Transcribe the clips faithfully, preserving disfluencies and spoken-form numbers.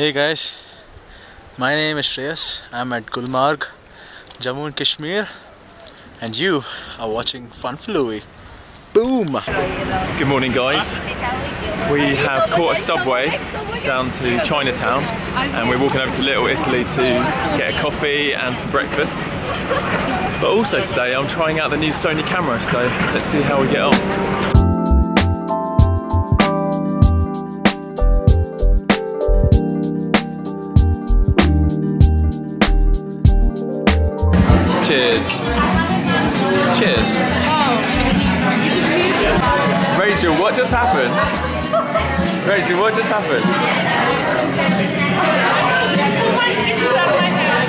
Hey guys, my name is Shreyas. I'm at Gulmarg, Jammu and Kashmir, and you are watching FunForLouis. Boom! Good morning guys. We have caught a subway down to Chinatown and we're walking over to Little Italy to get a coffee and some breakfast. But also today I'm trying out the new Sony camera, so let's see how we get on. Cheers. Cheers. Rachel, what just happened? Rachel, what just happened? My stitch is out of my head.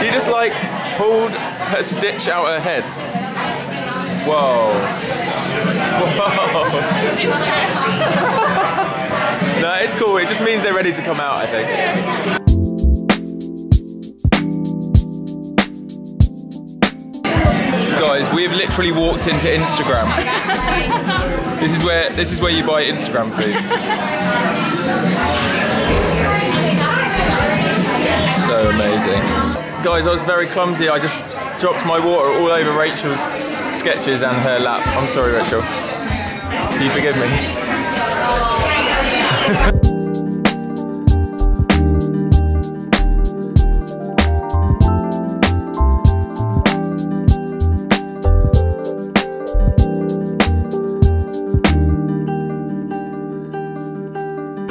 She just like pulled her stitch out of her head. Whoa. Whoa. It's stressed. No, it's cool. It just means they're ready to come out, I think. Guys, we've literally walked into Instagram. This is where this is where you buy Instagram food. So amazing. Guys, I was very clumsy. I just dropped my water all over Rachel's sketches and her lap. I'm sorry, Rachel. Do you forgive me?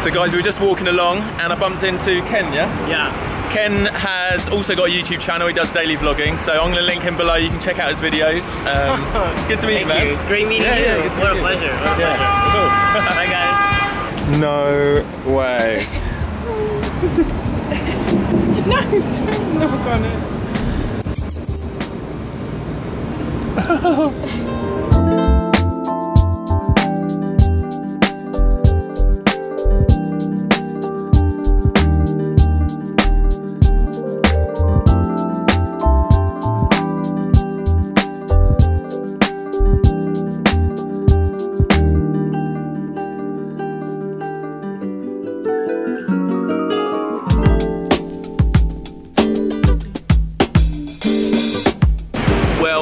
So guys, we were just walking along and I bumped into Ken, yeah? Yeah. Ken has also got a YouTube channel, he does daily vlogging, so I'm going to link him below, you can check out his videos. Um, it's good to meet you, man. Thank you, it's great meeting yeah, you. Yeah, what a pleasure, what a yeah. pleasure. Cool. Bye guys. No way. No, don't knock on it.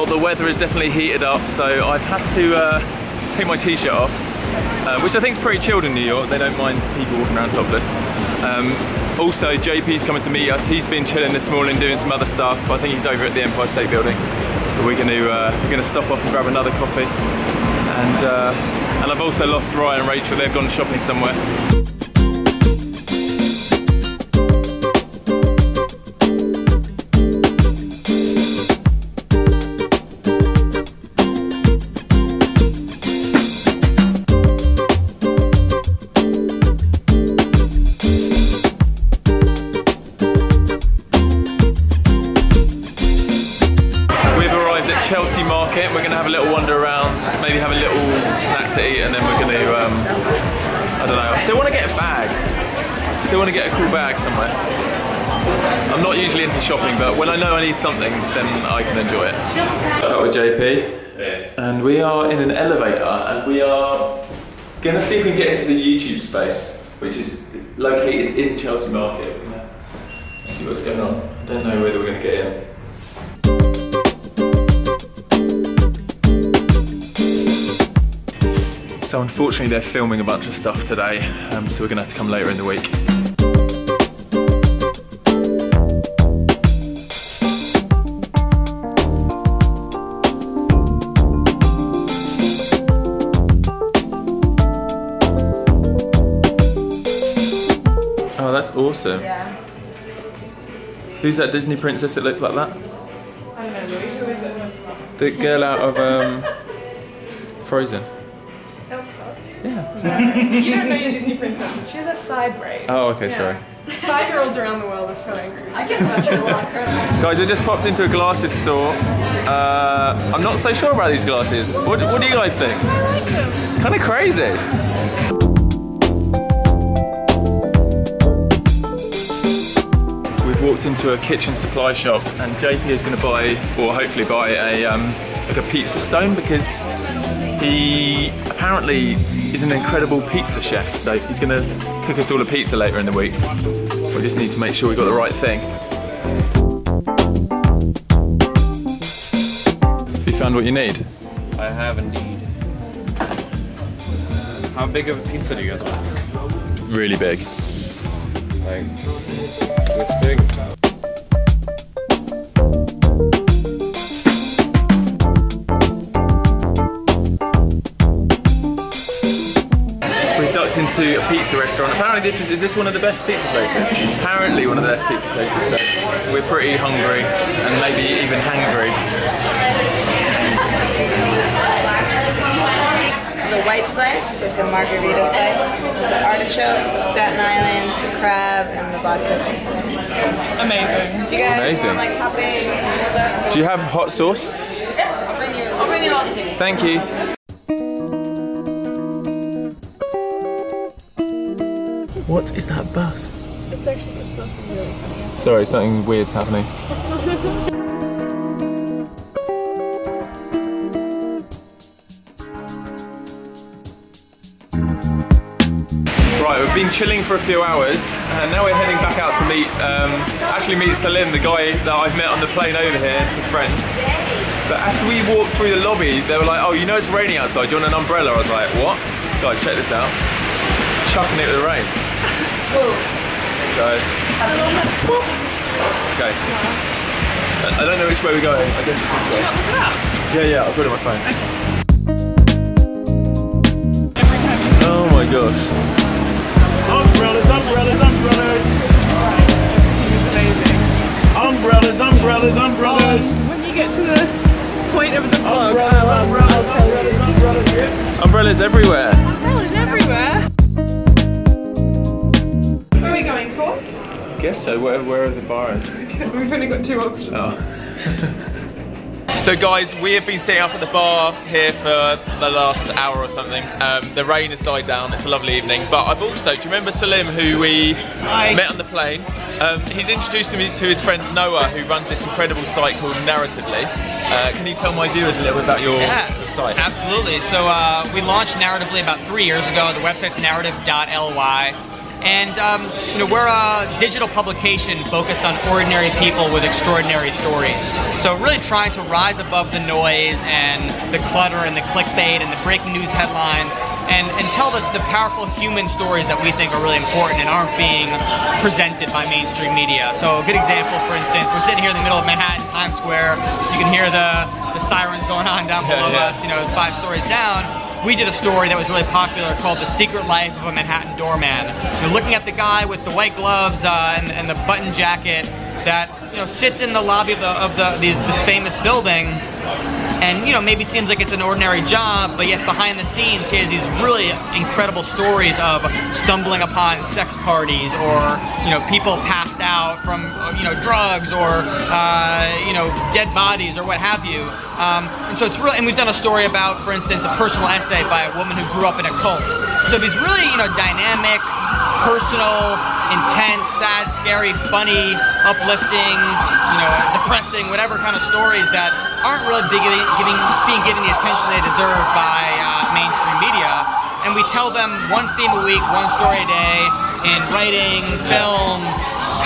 The weather is definitely heated up, so I've had to uh, take my t-shirt off, uh, which I think is pretty chilled in New York. They don't mind people walking around topless. Um, also, J P's coming to meet us. He's been chilling this morning, doing some other stuff. I think he's over at the Empire State Building. But we're going to uh, we're going to stop off and grab another coffee. And uh, and I've also lost Ryan and Rachel. They've gone shopping somewhere. Chelsea Market. We're gonna have a little wander around, maybe have a little snack to eat, and then we're gonna, um, I don't know, I still wanna get a bag. Still wanna get a cool bag somewhere. I'm not usually into shopping, but when I know I need something, then I can enjoy it. Hello, J P. Yeah. And we are in an elevator, and we are gonna see if we can get into the YouTube space, which is located in Chelsea Market. We're gonna see what's going on. I don't know whether we're gonna get in. So unfortunately they're filming a bunch of stuff today, um, so we're gonna have to come later in the week. Oh, that's awesome. Yeah. Who's that Disney princess that looks like that? I don't know, who is it? The girl out of um, Frozen. Elsa. Yeah. No, you don't know your Disney princess. She has a side braid. Oh, okay, yeah. Sorry. Five-year-olds around the world are so angry. I get much a lot. Guys, I just popped into a glasses store. Uh, I'm not so sure about these glasses. What, what do you guys think? I like them. Kind of crazy. Walked into a kitchen supply shop and J P is going to buy, or hopefully buy, a um, like a pizza stone because he apparently He's an incredible pizza chef, so he's gonna cook us all a pizza later in the week. We just need to make sure we got the right thing. Have you found what you need? I have indeed. How big of a pizza do you guys want? Really big. Like, this big? We've ducked into a pizza restaurant. Apparently this is, is this one of the best pizza places? Apparently one of the best pizza places, so we're pretty hungry and maybe even hangry. The white slice, there's the margarita slice, the artichoke, the Staten Island, the crab, and the vodka sauce. Amazing. Do you guys Amazing. want like topping? Do you have hot sauce? Yeah, I'll bring you, I'll bring you all the things. Thank you. What is that bus? It's actually it's supposed to be really funny. Sorry, something weird's happening. Right, we've been chilling for a few hours, and now we're heading back out to meet, um, actually meet Salim, the guy that I've met on the plane over here, and some friends. But as we walked through the lobby, they were like, "Oh, you know it's raining outside, do you want an umbrella?" I was like, "What?" Guys, check this out. Chucking it with the rain. So, okay. I don't know which way we're going, I guess it's this way. Yeah, yeah, I'll put it on my phone. Oh my gosh. Umbrellas, umbrellas, umbrellas. This is amazing. Umbrellas, umbrellas, umbrellas. Um, when you get to the point of the vlog, umbrellas, uh, umbrellas, umbrellas, umbrellas, umbrellas. Umbrellas everywhere. Umbrellas everywhere. Where are we going for? I guess so. Where, where are the bars? We've only got two options. Oh. So guys, we have been sitting up at the bar here for the last hour or something. Um, the rain has died down, it's a lovely evening, but I've also, do you remember Salim who we Hi. met on the plane? Um, he's introduced me to his friend Noah, who runs this incredible site called Narratively. Uh, can you tell my viewers a little bit about your, yeah, your site? Absolutely, so uh, we launched Narratively about three years ago. The website's narrative dot L Y. And um, you know, we're a digital publication focused on ordinary people with extraordinary stories. So really trying to rise above the noise and the clutter and the clickbait and the breaking news headlines and, and tell the, the powerful human stories that we think are really important and aren't being presented by mainstream media. So a good example, for instance, we're sitting here in the middle of Manhattan, Times Square. You can hear the, the sirens going on down below yeah, yeah. us, you know, five stories down. We did a story that was really popular called The Secret Life of a Manhattan Doorman. You're looking at the guy with the white gloves uh, and, and the button jacket that, you know, sits in the lobby of, the, of the, these, this famous building and, you know, maybe seems like it's an ordinary job, but yet behind the scenes he has these really incredible stories of stumbling upon sex parties or, you know, people passed out from, you know, drugs or, uh, you know, dead bodies or what have you. Um, and so it's really, and we've done a story about, for instance, a personal essay by a woman who grew up in a cult. So these really, you know, dynamic, personal, intense, sad, scary, funny, uplifting, you know, depressing, whatever kind of stories that aren't really being given, being given the attention they deserve by uh, mainstream media. And we tell them one theme a week, one story a day, in writing, films,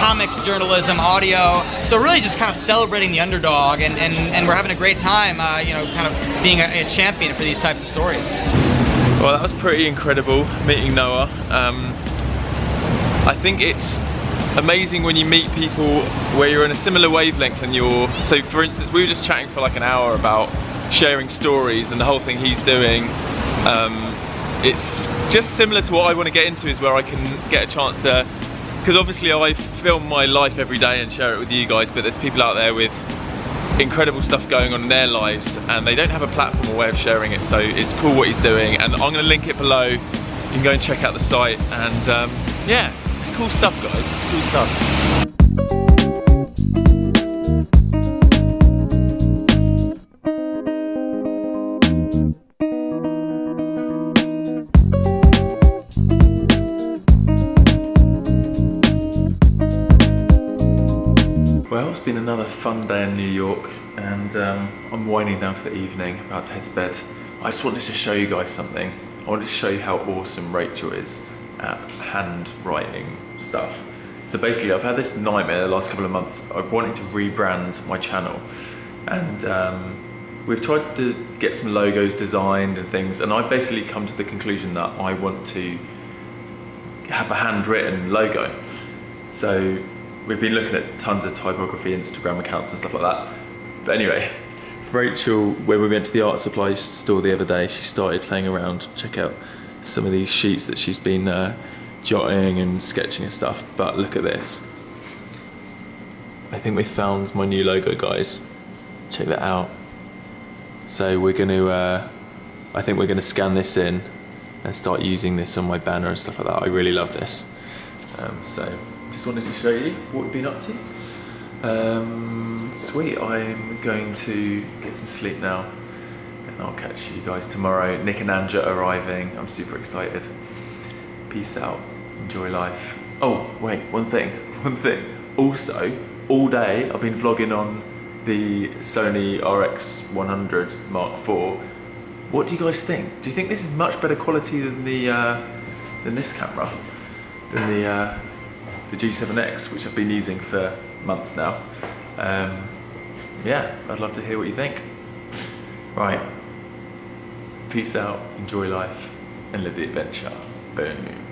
comics, journalism, audio. So really just kind of celebrating the underdog, and, and, and we're having a great time, uh, you know, kind of being a, a champion for these types of stories. Well, that was pretty incredible, meeting Noah. Um, I think it's amazing when you meet people where you're in a similar wavelength and you're, so for instance, we were just chatting for like an hour about sharing stories and the whole thing he's doing. Um, it's just similar to what I want to get into, is where I can get a chance to, because obviously I film my life every day and share it with you guys, but there's people out there with incredible stuff going on in their lives and they don't have a platform or way of sharing it, so it's cool what he's doing, and I'm going to link it below. You can go and check out the site, and um, yeah, it's cool stuff guys, it's cool stuff. Well, it's been another fun day in New York, and um, I'm winding down for the evening, about to head to bed. I just wanted to show you guys something. I wanted to show you how awesome Rachel is at handwriting stuff. So basically, I've had this nightmare the last couple of months. I wanted to rebrand my channel, and um, we've tried to get some logos designed and things, and I basically come to the conclusion that I want to have a handwritten logo. So we've been looking at tons of typography, Instagram accounts and stuff like that. But anyway, Rachel, when we went to the art supply store the other day, she started playing around. Check out some of these sheets that she's been uh, jotting and sketching and stuff. But look at this. I think we found my new logo, guys. Check that out. So we're gonna, uh, I think we're gonna scan this in and start using this on my banner and stuff like that. I really love this. Um, so just wanted to show you what we've been up to. Um, sweet, I'm going to get some sleep now, and I'll catch you guys tomorrow. Nick and Anja arriving, I'm super excited. Peace out, enjoy life. Oh, wait, one thing, one thing. Also, all day I've been vlogging on the Sony R X one hundred Mark four. What do you guys think? Do you think this is much better quality than the, uh, than this camera? Than the, uh, the G seven X, which I've been using for months now. Um, yeah, I'd love to hear what you think. Right, peace out, enjoy life, and live the adventure. Boom.